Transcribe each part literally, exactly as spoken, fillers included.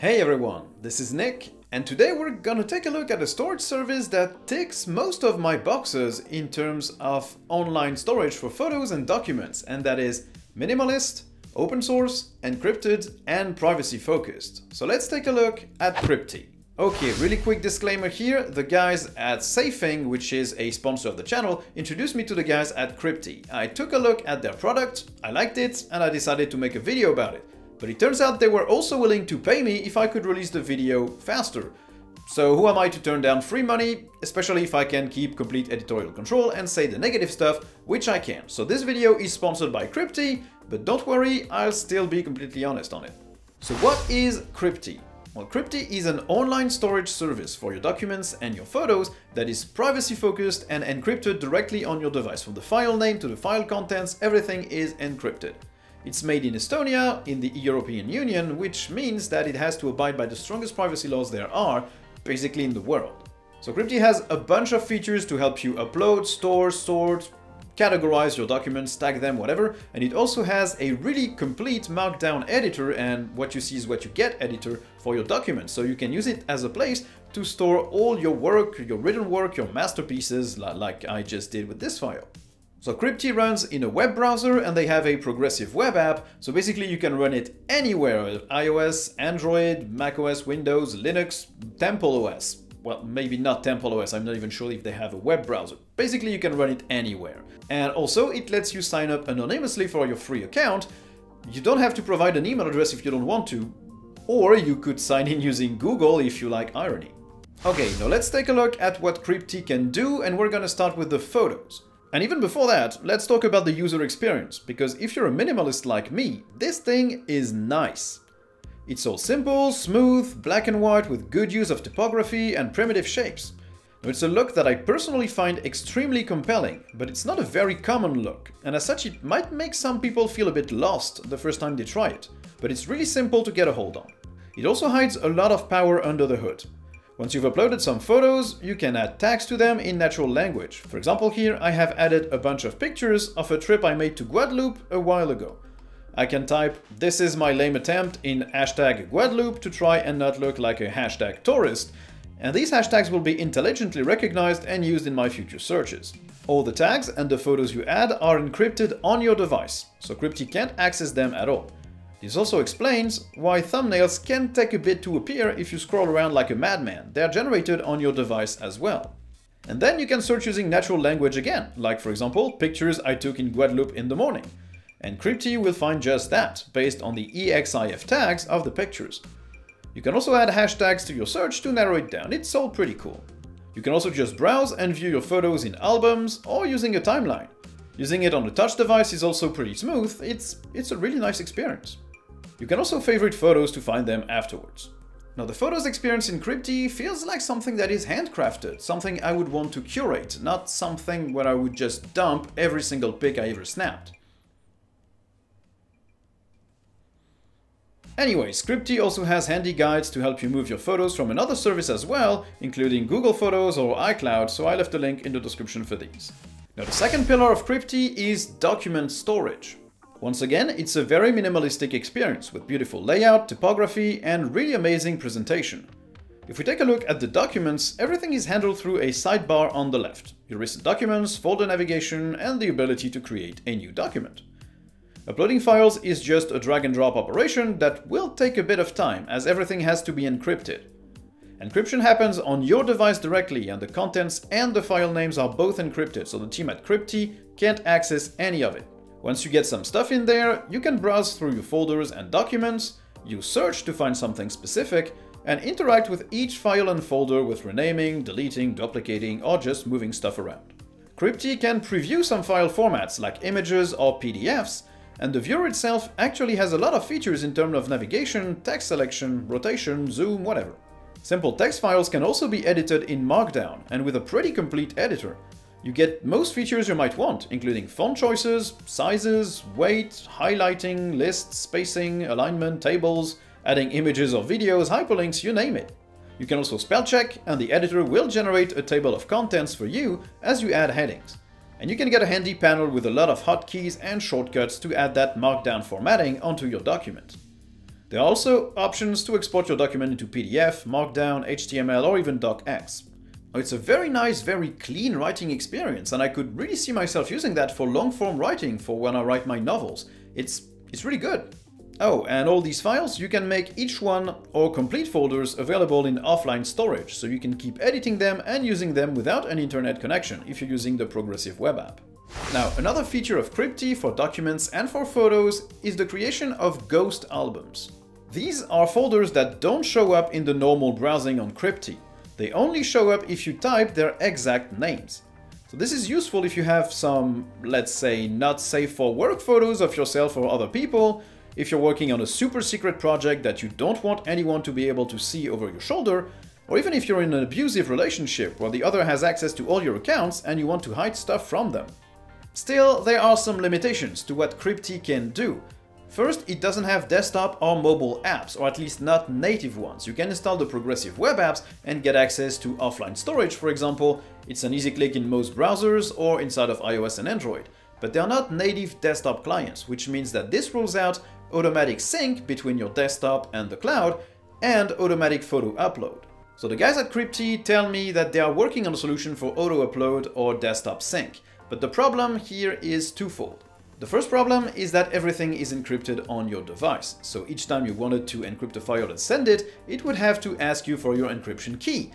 Hey everyone, this is Nick, and today we're gonna take a look at a storage service that ticks most of my boxes in terms of online storage for photos and documents, and that is minimalist, open source, encrypted, and privacy focused. So let's take a look at Cryptee. Okay, really quick disclaimer here, the guys at SafeThing, which is a sponsor of the channel, introduced me to the guys at Cryptee. I took a look at their product, I liked it, and I decided to make a video about it. But it turns out they were also willing to pay me if I could release the video faster. So who am I to turn down free money, especially if I can keep complete editorial control and say the negative stuff, which I can. So this video is sponsored by Cryptee, but don't worry, I'll still be completely honest on it. So what is Cryptee? Well, Cryptee is an online storage service for your documents and your photos that is privacy focused and encrypted directly on your device. From the file name to the file contents, everything is encrypted. It's made in Estonia, in the European Union, which means that it has to abide by the strongest privacy laws there are, basically in the world. So Cryptee has a bunch of features to help you upload, store, sort, categorize your documents, tag them, whatever. And it also has a really complete markdown editor and what you see is what you get editor for your documents. So you can use it as a place to store all your work, your written work, your masterpieces, like I just did with this file. So Cryptee runs in a web browser and they have a progressive web app, so basically you can run it anywhere, iOS, Android, macOS, Windows, Linux, TempleOS. Well, maybe not TempleOS, I'm not even sure if they have a web browser. Basically you can run it anywhere. And also it lets you sign up anonymously for your free account. You don't have to provide an email address if you don't want to, or you could sign in using Google if you like irony. Okay, now let's take a look at what Cryptee can do, and we're gonna start with the photos. And even before that, let's talk about the user experience, because if you're a minimalist like me, this thing is nice. It's all simple, smooth, black and white with good use of typography and primitive shapes. Now, it's a look that I personally find extremely compelling, but it's not a very common look, and as such it might make some people feel a bit lost the first time they try it, but it's really simple to get a hold on. It also hides a lot of power under the hood. Once you've uploaded some photos, you can add tags to them in natural language. For example, here I have added a bunch of pictures of a trip I made to Guadeloupe a while ago. I can type, "This is my lame attempt" in hashtag Guadeloupe to try and not look like a hashtag tourist, and these hashtags will be intelligently recognized and used in my future searches. All the tags and the photos you add are encrypted on your device, so Cryptee can't access them at all. This also explains why thumbnails can take a bit to appear if you scroll around like a madman. They are generated on your device as well. And then you can search using natural language again, like for example, "pictures I took in Guadeloupe in the morning." And Cryptee will find just that, based on the E X I F tags of the pictures. You can also add hashtags to your search to narrow it down. It's all pretty cool. You can also just browse and view your photos in albums or using a timeline. Using it on a touch device is also pretty smooth. It's, it's a really nice experience. You can also favorite photos to find them afterwards. Now, the photos experience in Cryptee feels like something that is handcrafted, something I would want to curate, not something where I would just dump every single pic I ever snapped. Anyways, Cryptee also has handy guides to help you move your photos from another service as well, including Google Photos or iCloud, so I left a link in the description for these. Now, the second pillar of Cryptee is document storage. Once again, it's a very minimalistic experience with beautiful layout, typography, and really amazing presentation. If we take a look at the documents, everything is handled through a sidebar on the left. Your recent documents, folder navigation, and the ability to create a new document. Uploading files is just a drag and drop operation that will take a bit of time, as everything has to be encrypted. Encryption happens on your device directly, and the contents and the file names are both encrypted, so the team at Cryptee can't access any of it. Once you get some stuff in there, you can browse through your folders and documents, use search to find something specific, and interact with each file and folder with renaming, deleting, duplicating, or just moving stuff around. Cryptee can preview some file formats like images or P D Fs, and the viewer itself actually has a lot of features in terms of navigation, text selection, rotation, zoom, whatever. Simple text files can also be edited in Markdown, and with a pretty complete editor. You get most features you might want, including font choices, sizes, weight, highlighting, lists, spacing, alignment, tables, adding images or videos, hyperlinks, you name it. You can also spell check, and the editor will generate a table of contents for you as you add headings. And you can get a handy panel with a lot of hotkeys and shortcuts to add that markdown formatting onto your document. There are also options to export your document into P D F, Markdown, H T M L or even DocX. It's a very nice, very clean writing experience, and I could really see myself using that for long-form writing for when I write my novels. It's, it's really good. Oh, and all these files, you can make each one or complete folders available in offline storage, so you can keep editing them and using them without an internet connection if you're using the Progressive Web App. Now, another feature of Cryptee for documents and for photos is the creation of ghost albums. These are folders that don't show up in the normal browsing on Cryptee. They only show up if you type their exact names. So this is useful if you have some, let's say, not safe for work photos of yourself or other people, if you're working on a super secret project that you don't want anyone to be able to see over your shoulder, or even if you're in an abusive relationship where the other has access to all your accounts and you want to hide stuff from them. Still, there are some limitations to what Cryptee can do. First, it doesn't have desktop or mobile apps, or at least not native ones. You can install the Progressive Web Apps and get access to offline storage, for example. It's an easy click in most browsers or inside of iOS and Android. But they are not native desktop clients, which means that this rules out automatic sync between your desktop and the cloud and automatic photo upload. So the guys at Cryptee tell me that they are working on a solution for auto upload or desktop sync. But the problem here is twofold. The first problem is that everything is encrypted on your device, so each time you wanted to encrypt a file and send it, it would have to ask you for your encryption key.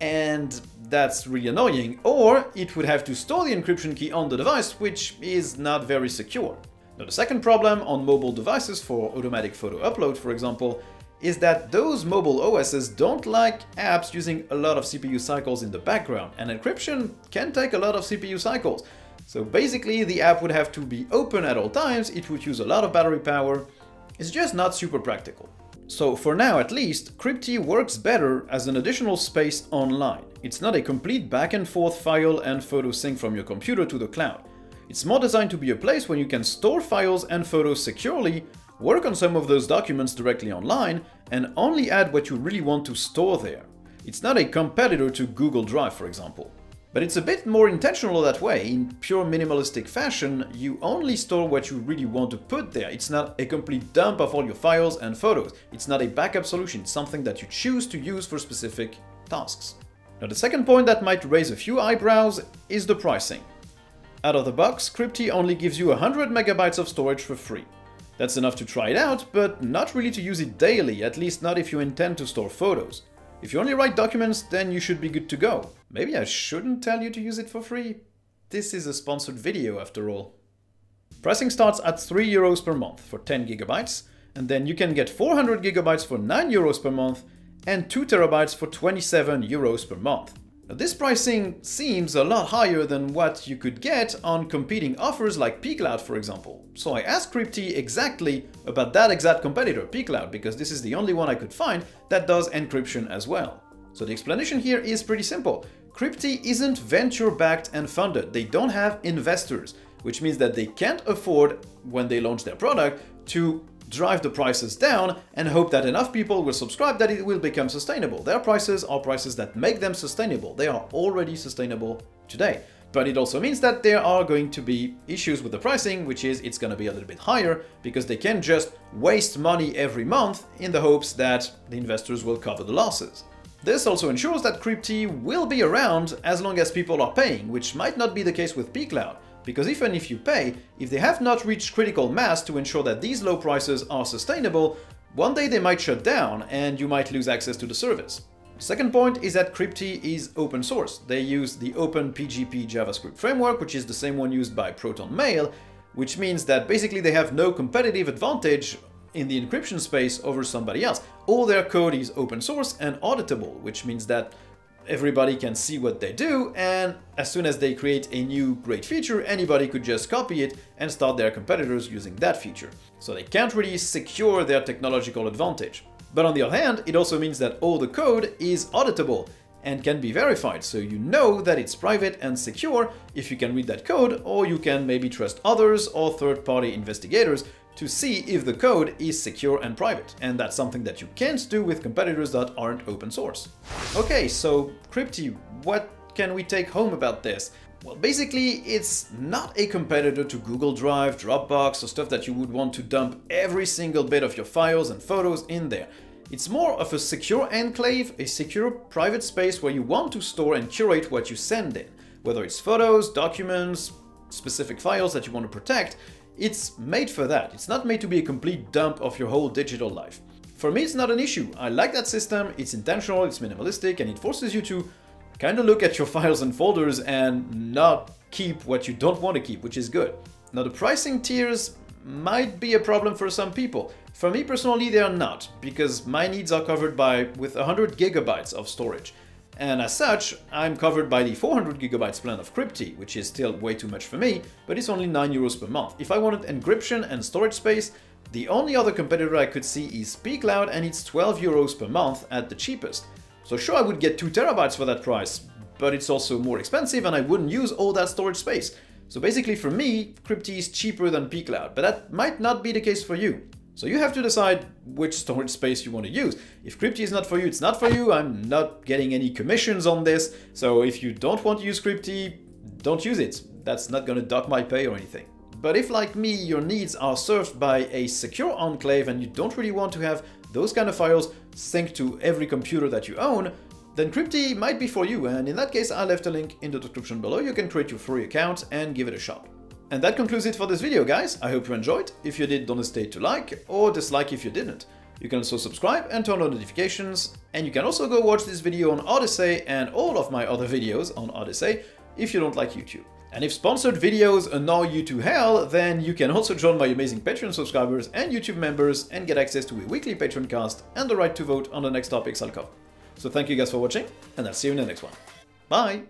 And that's really annoying, or it would have to store the encryption key on the device, which is not very secure. Now, the second problem on mobile devices for automatic photo upload, for example, is that those mobile O Ss don't like apps using a lot of C P U cycles in the background, and encryption can take a lot of C P U cycles. So basically, the app would have to be open at all times, it would use a lot of battery power. It's just not super practical. So for now at least, Cryptee works better as an additional space online. It's not a complete back and forth file and photo sync from your computer to the cloud. It's more designed to be a place where you can store files and photos securely, work on some of those documents directly online, and only add what you really want to store there. It's not a competitor to Google Drive, for example. But it's a bit more intentional that way. In pure minimalistic fashion, you only store what you really want to put there. It's not a complete dump of all your files and photos. It's not a backup solution. It's something that you choose to use for specific tasks. Now, the second point that might raise a few eyebrows is the pricing. Out of the box, Cryptee only gives you one hundred megabytes of storage for free. That's enough to try it out, but not really to use it daily, at least not if you intend to store photos. If you only write documents, then you should be good to go. Maybe I shouldn't tell you to use it for free. This is a sponsored video after all. Pricing starts at three euros per month for ten gigabytes, and then you can get four hundred gigabytes for nine euros per month and two terabytes for twenty-seven euros per month. Now, this pricing seems a lot higher than what you could get on competing offers like pCloud, for example. So I asked Cryptee exactly about that exact competitor, pCloud, because this is the only one I could find that does encryption as well. So the explanation here is pretty simple. Cryptee isn't venture-backed and funded. They don't have investors, which means that they can't afford, when they launch their product, to drive the prices down and hope that enough people will subscribe that it will become sustainable. Their prices are prices that make them sustainable. They are already sustainable today. But it also means that there are going to be issues with the pricing, which is it's going to be a little bit higher because they can just waste money every month in the hopes that the investors will cover the losses. This also ensures that Cryptee will be around as long as people are paying, which might not be the case with pCloud. Because even if you pay, if they have not reached critical mass to ensure that these low prices are sustainable, one day they might shut down and you might lose access to the service. Second point is that Cryptee is open source. They use the OpenPGP JavaScript framework, which is the same one used by ProtonMail, which means that basically they have no competitive advantage in the encryption space over somebody else. All their code is open source and auditable, which means that everybody can see what they do, and as soon as they create a new great feature, anybody could just copy it and start their competitors using that feature. So they can't really secure their technological advantage. But on the other hand, it also means that all the code is auditable and can be verified, so you know that it's private and secure if you can read that code, or you can maybe trust others or third-party investigators to see if the code is secure and private. And that's something that you can't do with competitors that aren't open source. Okay, so Cryptee, what can we take home about this? Well, basically, it's not a competitor to Google Drive, Dropbox, or stuff that you would want to dump every single bit of your files and photos in there. It's more of a secure enclave, a secure private space where you want to store and curate what you send in. Whether it's photos, documents, specific files that you want to protect, it's made for that. It's not made to be a complete dump of your whole digital life. For me, it's not an issue. I like that system, it's intentional, it's minimalistic, and it forces you to kind of look at your files and folders and not keep what you don't want to keep, which is good. Now, the pricing tiers might be a problem for some people. For me personally, they are not, because my needs are covered by with one hundred gigabytes of storage. And as such, I'm covered by the four hundred gigabytes plan of Cryptee, which is still way too much for me, but it's only nine euros per month. If I wanted encryption and storage space, the only other competitor I could see is pCloud, and it's twelve euros per month at the cheapest. So sure, I would get two terabytes for that price, but it's also more expensive and I wouldn't use all that storage space. So basically for me, Cryptee is cheaper than pCloud, but that might not be the case for you. So you have to decide which storage space you want to use. If Cryptee is not for you, it's not for you. I'm not getting any commissions on this. So if you don't want to use Cryptee, don't use it. That's not going to dock my pay or anything. But if, like me, your needs are served by a secure enclave and you don't really want to have those kind of files synced to every computer that you own, then Cryptee might be for you, and in that case I left a link in the description below. You can create your free account and give it a shot. And that concludes it for this video, guys. I hope you enjoyed. If you did, don't hesitate to like or dislike if you didn't. You can also subscribe and turn on notifications, and you can also go watch this video on Odyssey and all of my other videos on Odyssey if you don't like YouTube. And if sponsored videos annoy you to hell, then you can also join my amazing Patreon subscribers and YouTube members and get access to a weekly Patreon cast and the right to vote on the next topics I'll cover. So thank you guys for watching, and I'll see you in the next one. Bye!